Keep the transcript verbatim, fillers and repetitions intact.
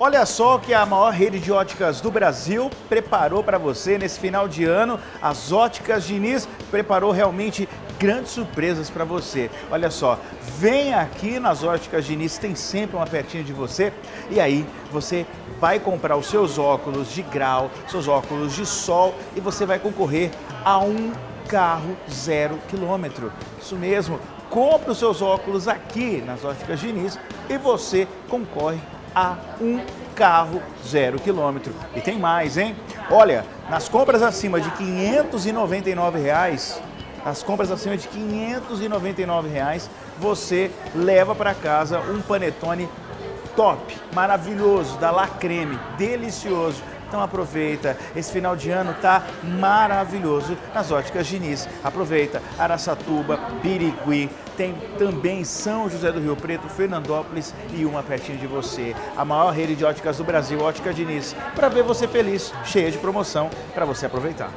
Olha só o que a maior rede de óticas do Brasil preparou para você nesse final de ano. As Óticas Diniz preparou realmente grandes surpresas para você. Olha só, vem aqui nas Óticas Diniz, tem sempre uma pertinho de você. E aí você vai comprar os seus óculos de grau, seus óculos de sol e você vai concorrer a um carro zero quilômetro. Isso mesmo, compre os seus óculos aqui nas Óticas Diniz e você concorre a um carro zero quilômetro. E tem mais, hein? Olha, nas compras acima de quinhentos e noventa e nove reais, as compras acima de quinhentos e noventa e nove reais, você leva para casa um panetone top, maravilhoso, da La Creme, delicioso. Então aproveita, esse final de ano tá maravilhoso nas Óticas Diniz. Aproveita, Araçatuba, Birigui, tem também São José do Rio Preto, Fernandópolis e uma pertinho de você. A maior rede de óticas do Brasil, Óticas Diniz, para ver você feliz, cheia de promoção para você aproveitar.